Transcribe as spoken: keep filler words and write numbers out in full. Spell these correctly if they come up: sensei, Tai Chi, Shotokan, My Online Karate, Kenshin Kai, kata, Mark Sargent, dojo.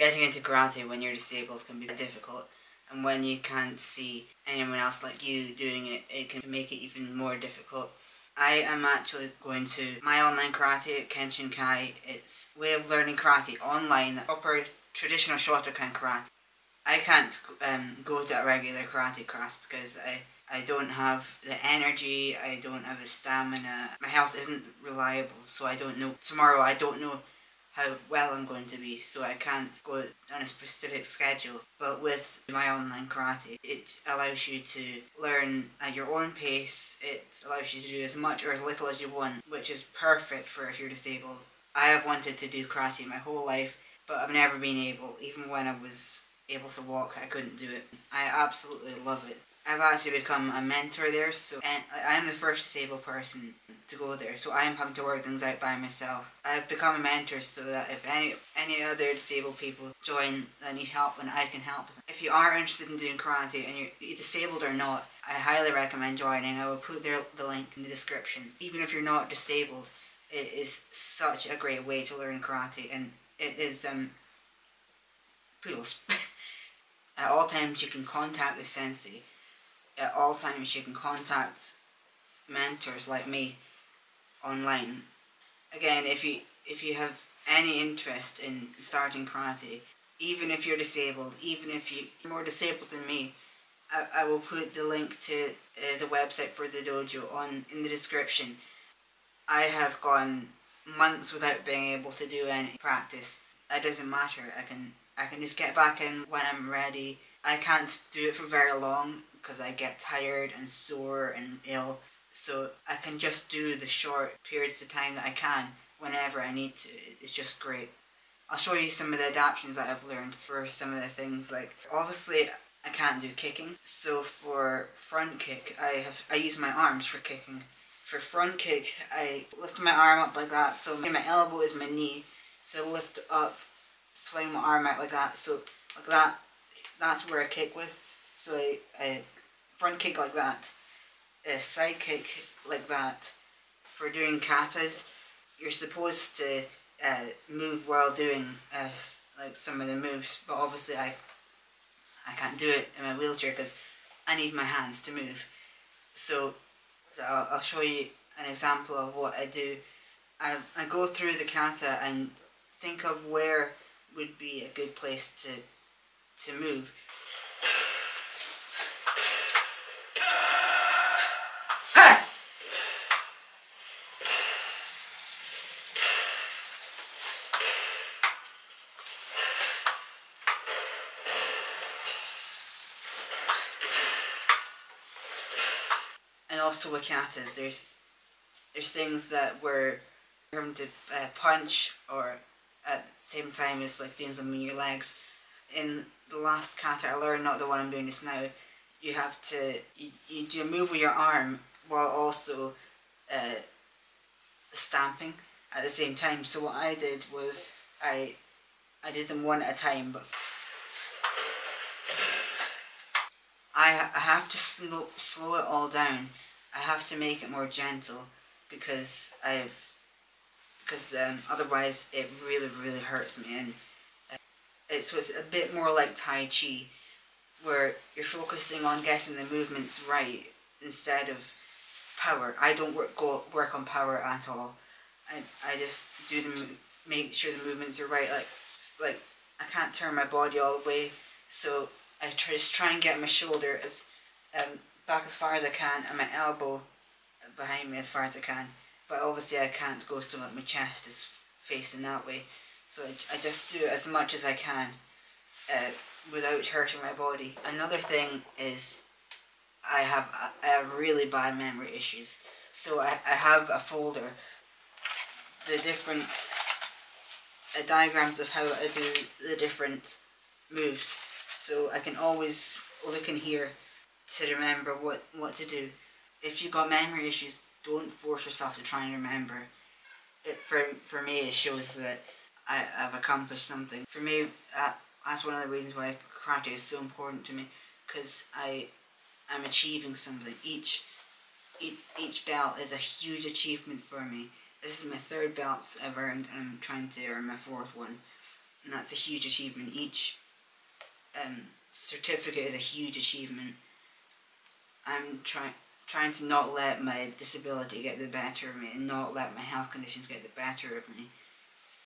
Getting into karate when you're disabled can be difficult, and when you can't see anyone else like you doing it, it can make it even more difficult. I am actually going to my online karate at Kenshin Kai. It's a way of learning karate online, proper traditional Shotokan karate. I can't um, go to a regular karate class because I, I don't have the energy, I don't have the stamina, my health isn't reliable, so I don't know. Tomorrow I don't know how well I'm going to be, so I can't go on a specific schedule. But with my online karate, it allows you to learn at your own pace. It allows you to do as much or as little as you want, which is perfect for if you're disabled. I have wanted to do karate my whole life, but I've never been able. Even when I was able to walk, I couldn't do it. I absolutely love it. I've actually become a mentor there, so and I'm the first disabled person to go there, so I'm having to work things out by myself. I've become a mentor so that if any any other disabled people join that need help, then I can help them. If you are interested in doing karate and you're disabled or not, I highly recommend joining. I will put there the link in the description. Even if you're not disabled, it is such a great way to learn karate, and it is um poodles. At all times you can contact the sensei. At all times you can contact mentors like me online. Again, if you if you have any interest in starting karate, even if you're disabled, even if you're more disabled than me, I, I will put the link to uh, the website for the dojo on in the description. I have gone months without being able to do any practice. It doesn't matter. I can I can just get back in when I'm ready. I can't do it for very long because I get tired and sore and ill, so I can just do the short periods of time that I can whenever I need to. It's just great. I'll show you some of the adaptions that I've learned for some of the things. Like, obviously I can't do kicking, so for front kick I have I use my arms for kicking. For front kick I lift my arm up like that, so my elbow is my knee, so I lift up, swing my arm out like that, so like that, that's where I kick with. So I, I front kick like that, a side kick like that. For doing katas, you're supposed to uh, move while doing uh, like some of the moves, but obviously I I can't do it in my wheelchair because I need my hands to move. So, so I'll, I'll show you an example of what I do. I, I go through the kata and think of where would be a good place to to move. Also with katas, there's there's things that were going to uh, punch, or at the same time as like doing something with your legs. In the last kata I learned, not the one I'm doing just now, you have to you, you do a move with your arm while also uh, stamping at the same time. So what I did was I I did them one at a time, but I I have to slow slow it all down. I have to make it more gentle because I've because um, otherwise it really really hurts me, and uh, it's, so it's a bit more like Tai Chi, where you're focusing on getting the movements right instead of power. I don't work go work on power at all. I I just do the make sure the movements are right. Like like I can't turn my body all the way, so I try, just try and get my shoulder as um. back as far as I can, and my elbow behind me as far as I can, but obviously I can't go so that my chest is facing that way, so I, I just do it as much as I can uh, without hurting my body. Another thing is I have, I have really bad memory issues, so I, I have a folder, the different uh, diagrams of how I do the different moves, so I can always look in here to remember what, what to do. If you've got memory issues, don't force yourself to try and remember. It, for, for me, it shows that I, I've accomplished something. For me, that, that's one of the reasons why karate is so important to me, because I am achieving something. Each, each, each belt is a huge achievement for me. This is my third belt I've earned, and I'm trying to earn my fourth one. and that's a huge achievement. Each um, certificate is a huge achievement. I'm trying trying to not let my disability get the better of me and not let my health conditions get the better of me.